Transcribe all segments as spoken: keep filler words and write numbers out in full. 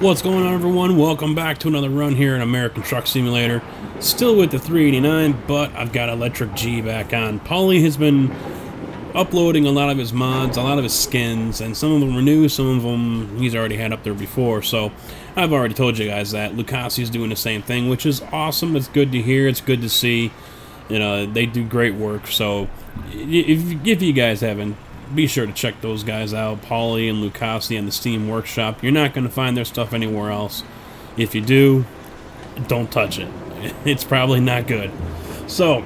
What's going on, everyone? Welcome back to another run here in American Truck Simulator. Still with the three eighty-nine, but I've got Electric G back on. Pauly has been uploading a lot of his mods, a lot of his skins, and some of them are new, some of them he's already had up there before, so I've already told you guys that. Lukas is doing the same thing, which is awesome. It's good to hear. It's good to see. You know, they do great work, so if, if you guys haven't, be sure to check those guys out, Pauly and Lukas and the Steam Workshop. You're not going to find their stuff anywhere else. If you do, don't touch it. It's probably not good. So,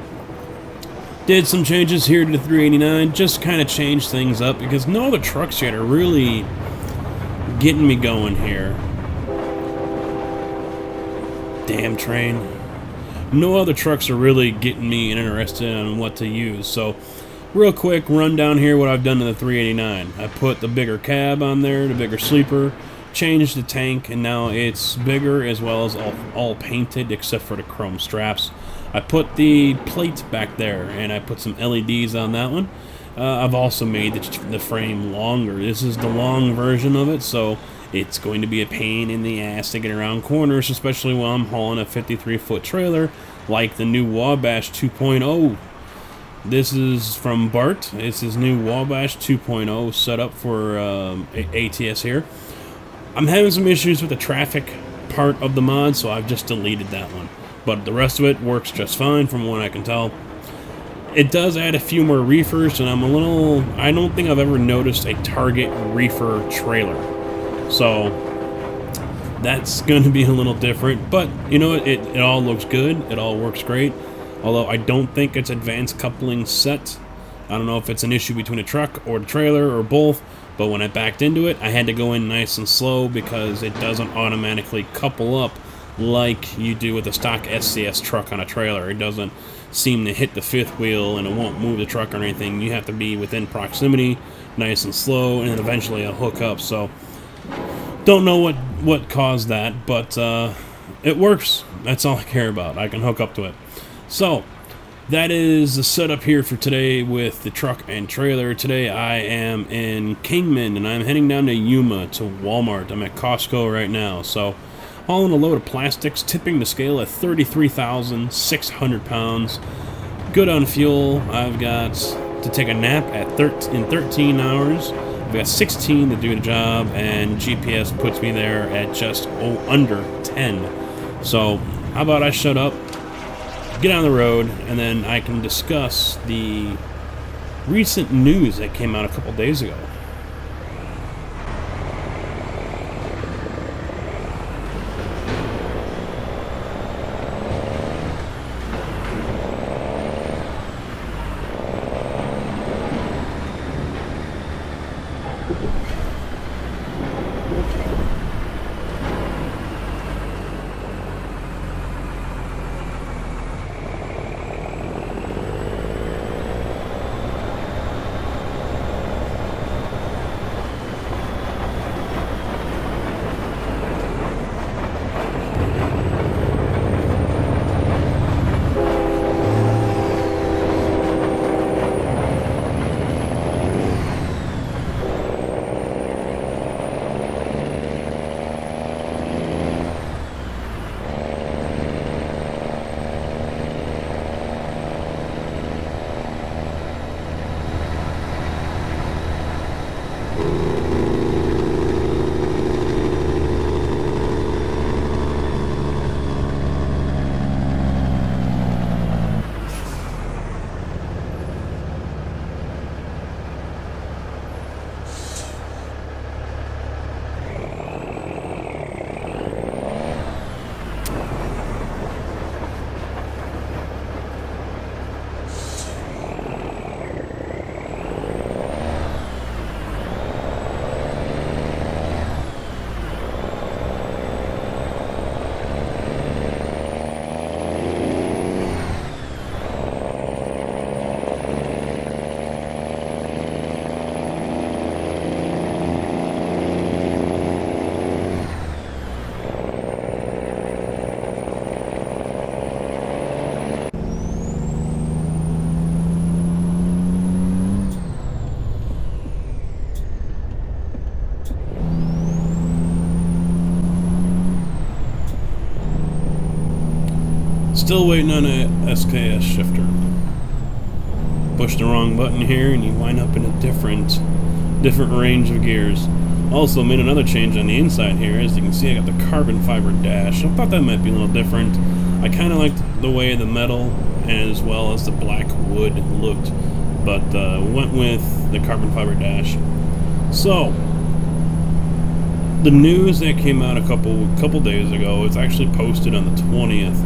did some changes here to the three eighty-nine. Just kind of changed things up because no other trucks yet are really getting me going here. Damn train. No other trucks are really getting me interested in what to use. So, real quick rundown here what I've done to the three eighty-nine. I put the bigger cab on there, the bigger sleeper, changed the tank, and now it's bigger as well as all, all painted except for the chrome straps. I put the plate back there and I put some L E Ds on that one. Uh, I've also made the, the frame longer. This is the long version of it, so it's going to be a pain in the ass to get around corners, especially while I'm hauling a fifty-three foot trailer like the new Wabash two point oh. This is from Bart. It's his new Wabash two point oh set up for um, A T S here. I'm having some issues with the traffic part of the mod, so I've just deleted that one. But the rest of it works just fine from what I can tell. It does add a few more reefers, and I'm a little... I don't think I've ever noticed a target reefer trailer. So, that's going to be a little different. But, you know, it, it all looks good. It all works great. Although I don't think it's advanced coupling set. I don't know if it's an issue between a truck or the trailer or both, but when I backed into it, I had to go in nice and slow because it doesn't automatically couple up like you do with a stock S C S truck on a trailer. It doesn't seem to hit the fifth wheel and it won't move the truck or anything. You have to be within proximity, nice and slow, and then eventually it'll hook up. So, don't know what, what caused that, but uh, it works. That's all I care about. I can hook up to it. So, that is the setup here for today with the truck and trailer. Today I am in Kingman and I'm heading down to Yuma to Walmart. I'm at Costco right now. So, hauling a load of plastics, tipping the scale at thirty-three thousand six hundred pounds. Good on fuel. I've got to take a nap at thir in thirteen hours. I've got sixteen to do the job, and G P S puts me there at just oh, under ten. So, how about I shut up, get on the road, and then I can discuss the recent news that came out a couple days ago. Still waiting on a S K S shifter. Push the wrong button here and you wind up in a different different range of gears. Also made another change on the inside here. As you can see, I got the carbon fiber dash. I thought that might be a little different. I kind of liked the way the metal as well as the black wood looked, but uh, went with the carbon fiber dash. So the news that came out a couple couple days ago, it's actually posted on the twentieth,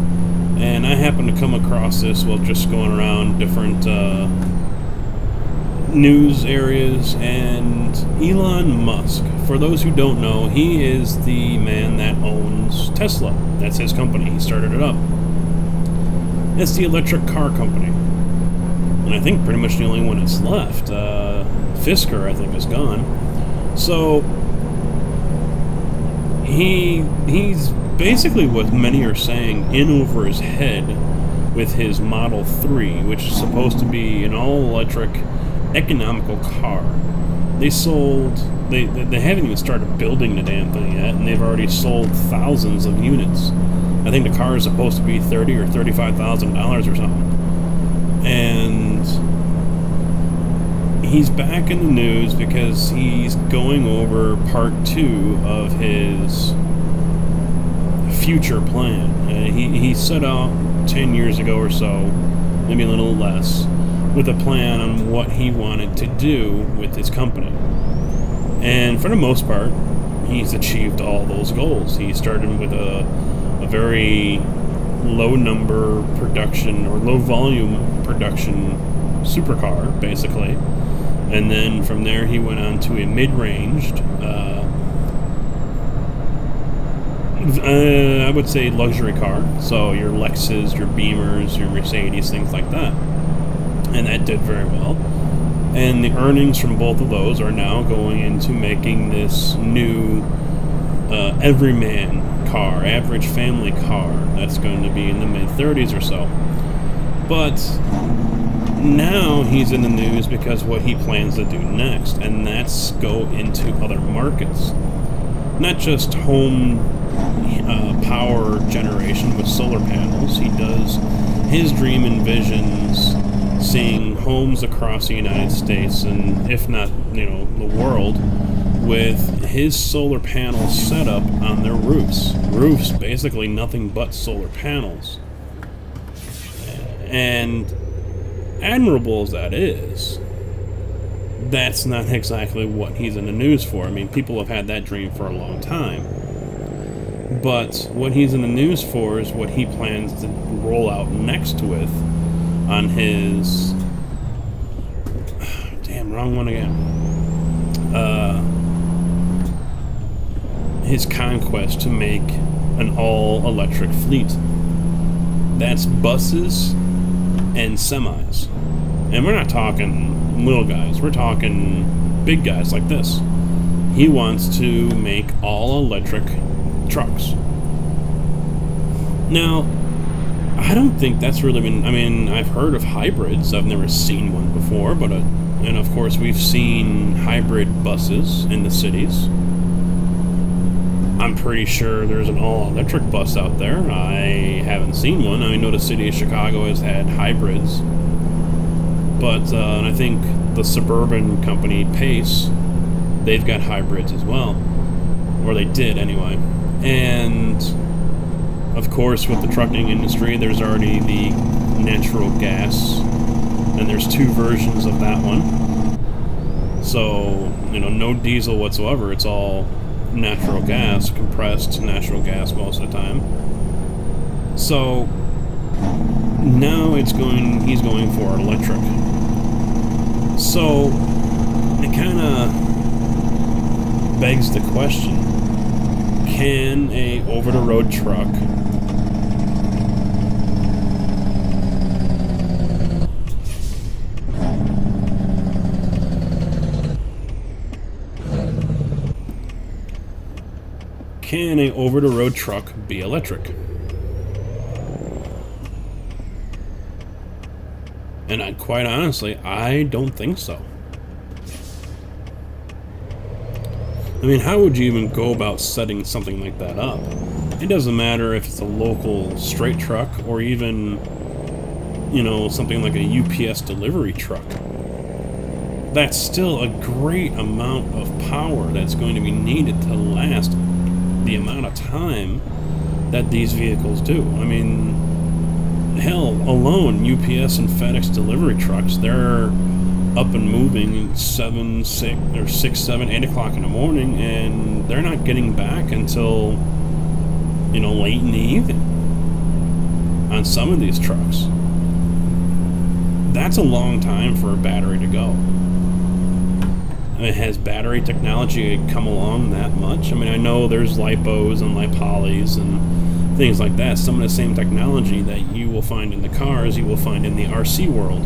and I happened to come across this while just going around different uh, news areas. And Elon Musk, for those who don't know, he is the man that owns Tesla. That's his company. He started it up. It's the electric car company, and I think pretty much the only one that's left. Uh, Fisker, I think, is gone. So he he's basically, what many are saying, in over his head with his Model three, which is supposed to be an all-electric economical car. They sold, they, they haven't even started building the damn thing yet, and they've already sold thousands of units. I think the car is supposed to be thirty or thirty-five thousand dollars or something. And he's back in the news because he's going over part two of his future plan. Uh, he, he set out ten years ago or so, maybe a little less, with a plan on what he wanted to do with his company. And for the most part, he's achieved all those goals. He started with a, a very low number production, or low volume production supercar, basically. And then from there he went on to a mid-range, uh, uh, I would say luxury car. So your Lexus, your Beamers, your Mercedes, things like that. And that did very well, and the earnings from both of those are now going into making this new uh, everyman car, average family car, that's going to be in the mid thirties or so. But now he's in the news because what he plans to do next, and that's go into other markets, not just home uh, power generation with solar panels. He does, his dream envisions seeing homes across the United States, and if not, you know, the world, with his solar panel setup on their roofs. Roofs, basically nothing but solar panels. And admirable as that is, that's not exactly what he's in the news for. I mean, people have had that dream for a long time. But what he's in the news for is what he plans to roll out next with on his, damn, wrong one again, uh, his conquest to make an all-electric fleet. That's buses and semis. And we're not talking little guys, we're talking big guys like this. He wants to make all-electric trucks. Now, I don't think that's really been, I mean, I've heard of hybrids, I've never seen one before, but, uh, and of course we've seen hybrid buses in the cities. I'm pretty sure there's an all-electric bus out there. I haven't seen one. I know the city of Chicago has had hybrids, but uh, and I think the suburban company Pace, they've got hybrids as well, or they did anyway. And of course, with the trucking industry, there's already the natural gas, and there's two versions of that one. So, you know, no diesel whatsoever. It's all natural gas, compressed natural gas most of the time. So now it's going, he's going for electric. So it kind of begs the question, can a over-the-road truck Can a over-the-road truck be electric? And I, quite honestly, I don't think so. I mean, how would you even go about setting something like that up? it doesn't matter if it's a local straight truck or even, you know, something like a U P S delivery truck. That's still a great amount of power that's going to be needed to last the amount of time that these vehicles do. I mean, hell, alone U P S and FedEx delivery trucks, they're up and moving seven, six, or six, seven, eight o'clock in the morning, and they're not getting back until, you know, late in the evening on some of these trucks. That's a long time for a battery to go. I mean, has battery technology come along that much? I mean, I know there's LiPos and LiPolys and things like that. Some of the same technology that you will find in the cars, you will find in the R C world.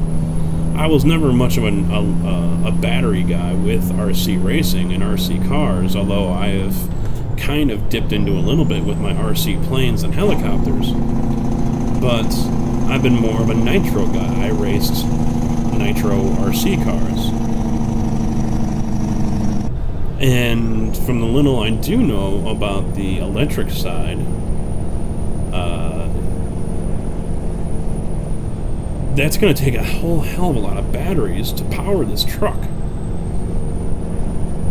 I was never much of an, a, a battery guy with R C racing and R C cars, although I have kind of dipped into a little bit with my R C planes and helicopters. But I've been more of a nitro guy. I raced nitro R C cars. And from the little I do know about the electric side, uh, that's going to take a whole hell of a lot of batteries to power this truck.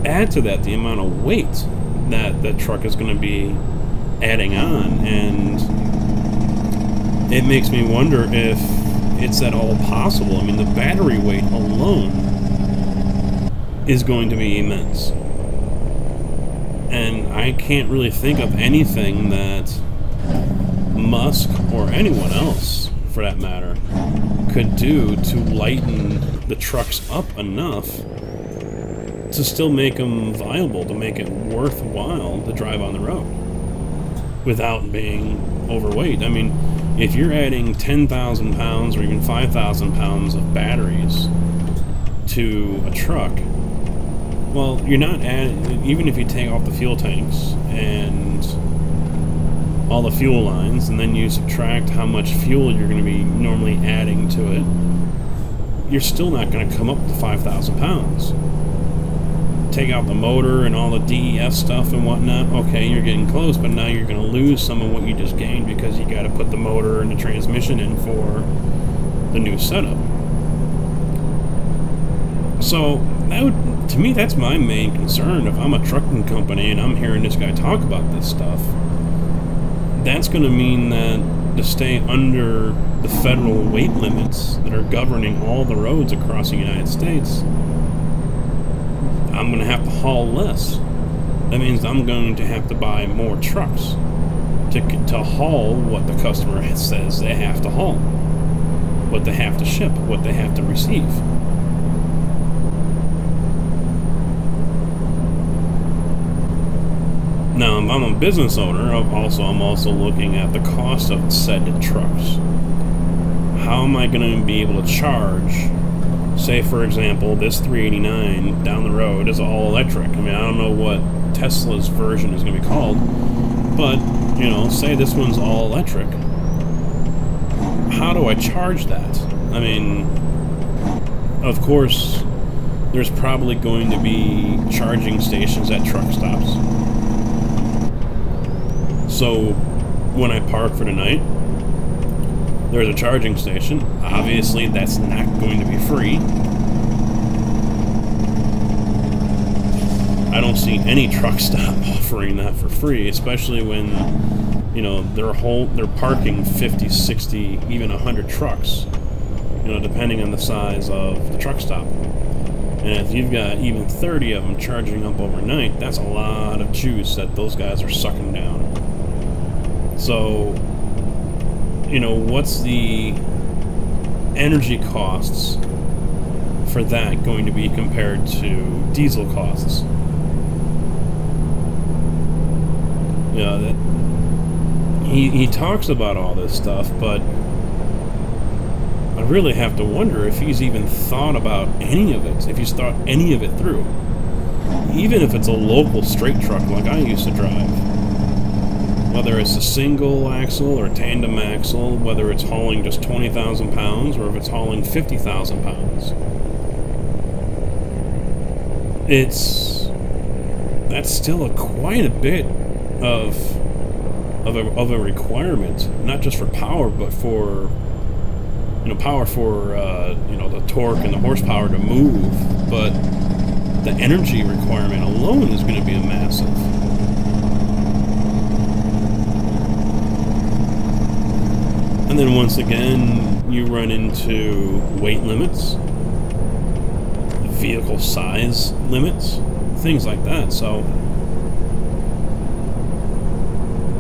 Add to that the amount of weight that the truck is going to be adding on, and it makes me wonder if it's at all possible. I mean, the battery weight alone is going to be immense. And I can't really think of anything that Musk or anyone else, for that matter, could do to lighten the trucks up enough to still make them viable, to make it worthwhile to drive on the road without being overweight. I mean, if you're adding ten thousand pounds or even five thousand pounds of batteries to a truck, well, you're not adding, even if you take off the fuel tanks and all the fuel lines, and then you subtract how much fuel you're going to be normally adding to it, you're still not going to come up to five thousand pounds. Take out the motor and all the D E F stuff and whatnot, okay, you're getting close, but now you're going to lose some of what you just gained because you got to put the motor and the transmission in for the new setup. So that would, to me, that's my main concern. If I'm a trucking company and I'm hearing this guy talk about this stuff, that's going to mean that to stay under the federal weight limits that are governing all the roads across the United States, I'm going to have to haul less. That means I'm going to have to buy more trucks to, to haul what the customer says they have to haul, what they have to ship, what they have to receive. Now, I'm a business owner, also, I'm also looking at the cost of said trucks. How am I going to be able to charge, say for example, this three eighty-nine down the road is all electric. I mean, I don't know what Tesla's version is going to be called, but, you know, say this one's all electric. How do I charge that? I mean, of course, there's probably going to be charging stations at truck stops. So when I park for the night, there's a charging station. Obviously, that's not going to be free. I don't see any truck stop offering that for free, especially when, you know, they're whole they're parking fifty, sixty, even a hundred trucks, you know, depending on the size of the truck stop. And if you've got even thirty of them charging up overnight, that's a lot of juice that those guys are sucking down. So, you know, what's the energy costs for that going to be compared to diesel costs? You know, that he, he talks about all this stuff, but I really have to wonder if he's even thought about any of it, if he's thought any of it through. Even if it's a local straight truck like I used to drive. Whether it's a single axle or tandem axle, whether it's hauling just twenty thousand pounds or if it's hauling fifty thousand pounds. It's, that's still a, quite a bit of of a, of a requirement, not just for power, but for, you know, power for, uh, you know, the torque and the horsepower to move, but the energy requirement alone is going to be a massive. And then once again, you run into weight limits, vehicle size limits, things like that. So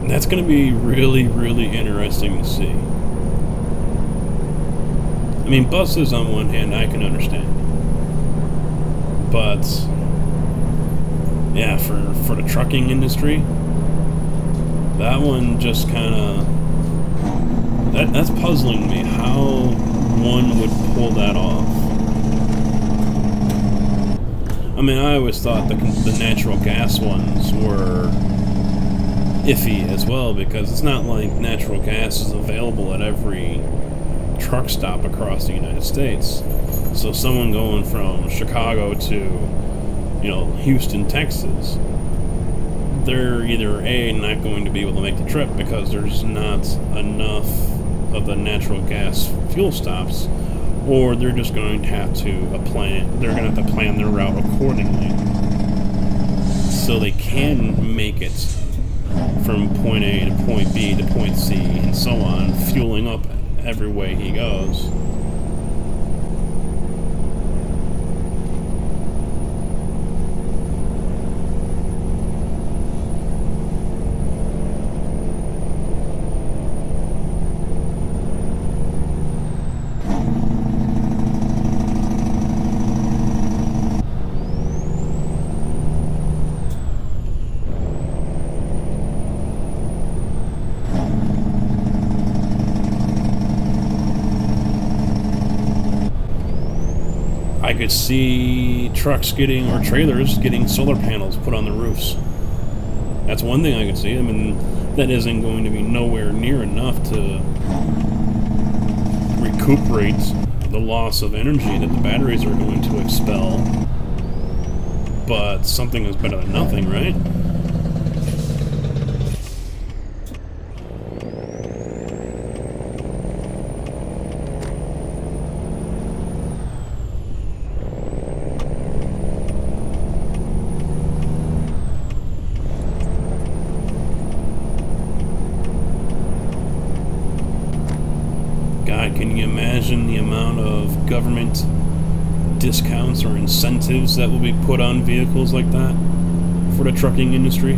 that's going to be really, really interesting to see. I mean, buses on one hand, I can understand. But, yeah, for, for the trucking industry, that one just kind of, that, that's puzzling me, how one would pull that off. I mean, I always thought the, the natural gas ones were iffy as well, because it's not like natural gas is available at every truck stop across the United States. So someone going from Chicago to, you know, Houston, Texas, they're either A, not going to be able to make the trip because there's not enough of the natural gas fuel stops, or they're just going to have to plan, they're going to have to plan their route accordingly so they can make it from point A to point B to point C and so on, fueling up every way he goes. I could see trucks getting, or trailers getting, solar panels put on the roofs. That's one thing I could see. I mean, that isn't going to be nowhere near enough to recuperate the loss of energy that the batteries are going to expel. But something is better than nothing, right? Government discounts or incentives that will be put on vehicles like that for the trucking industry.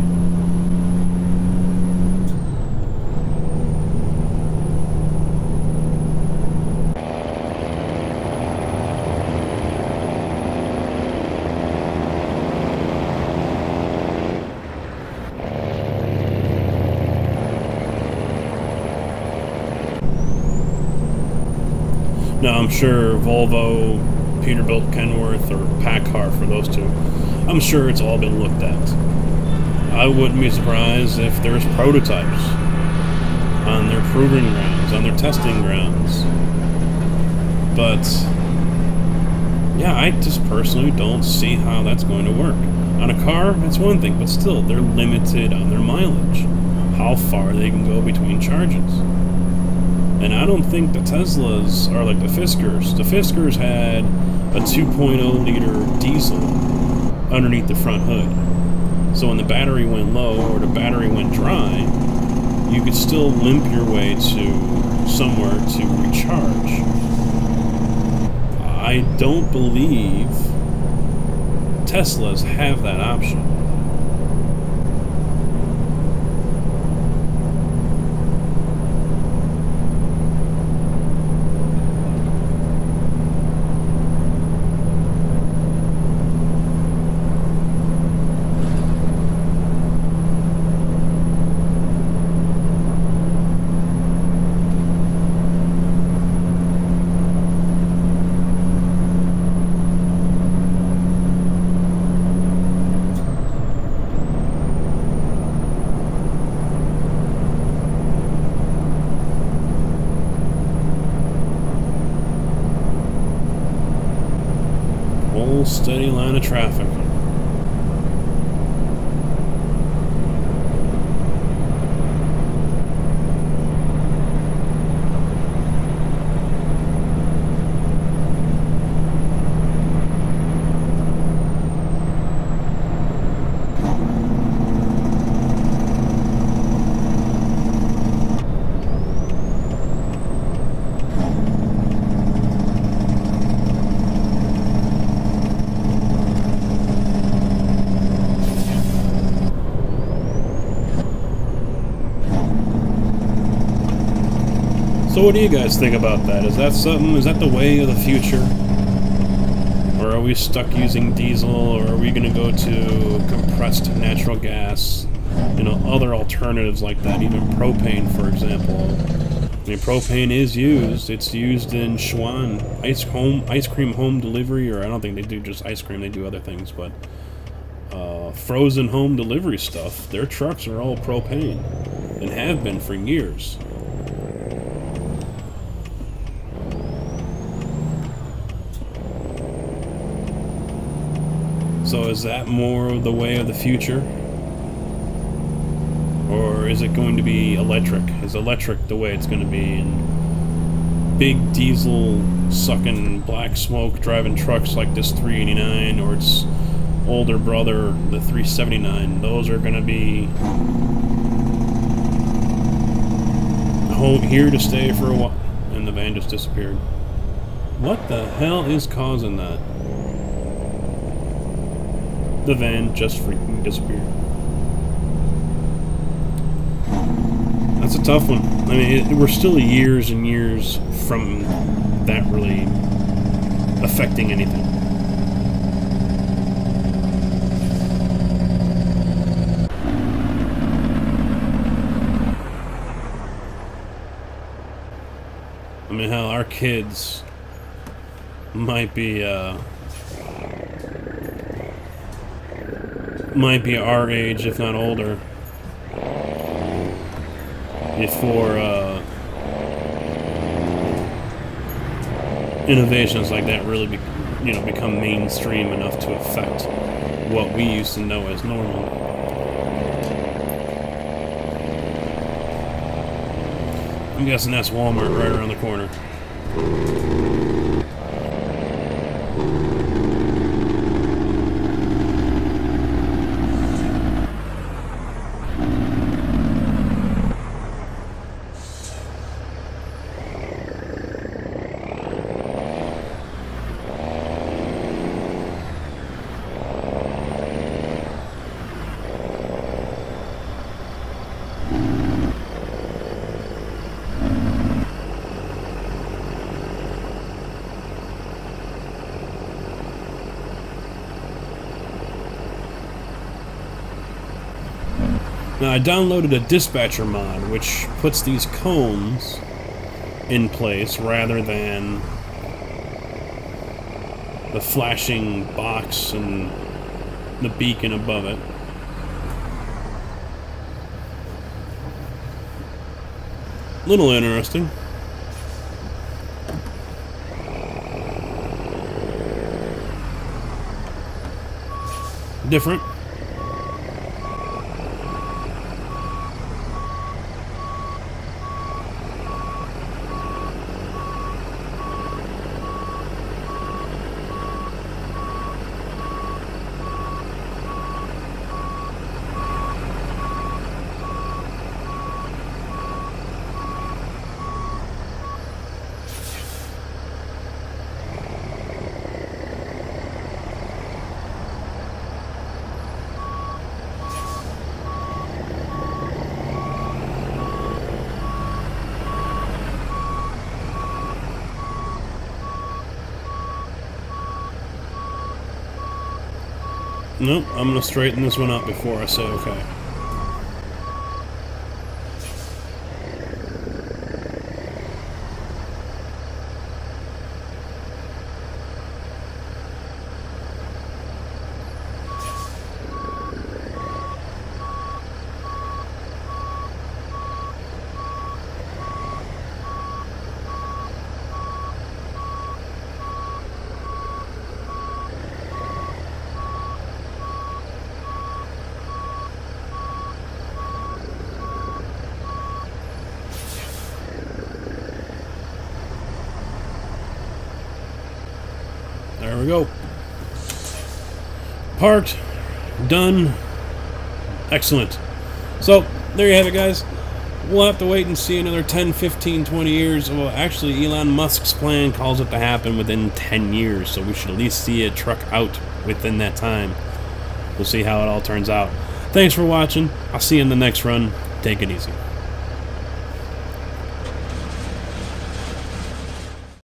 Now, I'm sure Volvo, Peterbilt, Kenworth, or PACCAR for those two, I'm sure it's all been looked at. I wouldn't be surprised if there's prototypes on their proving grounds, on their testing grounds. But, yeah, I just personally don't see how that's going to work. On a car, that's one thing, but still, they're limited on their mileage, how far they can go between charges. And I don't think the Teslas are like the Fiskers. The Fiskers had a two point oh liter diesel underneath the front hood. So when the battery went low or the battery went dry, you could still limp your way to somewhere to recharge. I don't believe Teslas have that option. Steady line of traffic. what do you guys think about that? Is that something, is that the way of the future? Or are we stuck using diesel, or are we going to go to compressed natural gas? You know, other alternatives like that, even propane, for example. I mean, propane is used. It's used in Schwan ice home, ice cream home delivery, or I don't think they do just ice cream. They do other things, but uh, frozen home delivery stuff. Their trucks are all propane and have been for years. So is that more the way of the future? Or is it going to be electric? Is electric the way it's going to be? And big diesel sucking black smoke driving trucks like this three eighty-nine or its older brother, the three seventy-nine, those are going to be home here to stay for a while. And the van just disappeared. What the hell is causing that? The van just freaking disappeared. That's a tough one. I mean, it, we're still years and years from that really affecting anything. I mean, hell, our kids might be, uh, might be our age, if not older, before uh, innovations like that really, be, you know, become mainstream enough to affect what we used to know as normal. I'm guessing that's Walmart right around the corner. Now, I downloaded a dispatcher mod, which puts these cones in place rather than the flashing box and the beacon above it. A little interesting. Different. Nope, I'm gonna straighten this one up before I say okay. Go. Parked. Done. Excellent. So, there you have it, guys. We'll have to wait and see another ten, fifteen, twenty years. Well, actually, Elon Musk's plan calls it to happen within ten years, so we should at least see a truck out within that time. We'll see how it all turns out. Thanks for watching. I'll see you in the next run. Take it easy.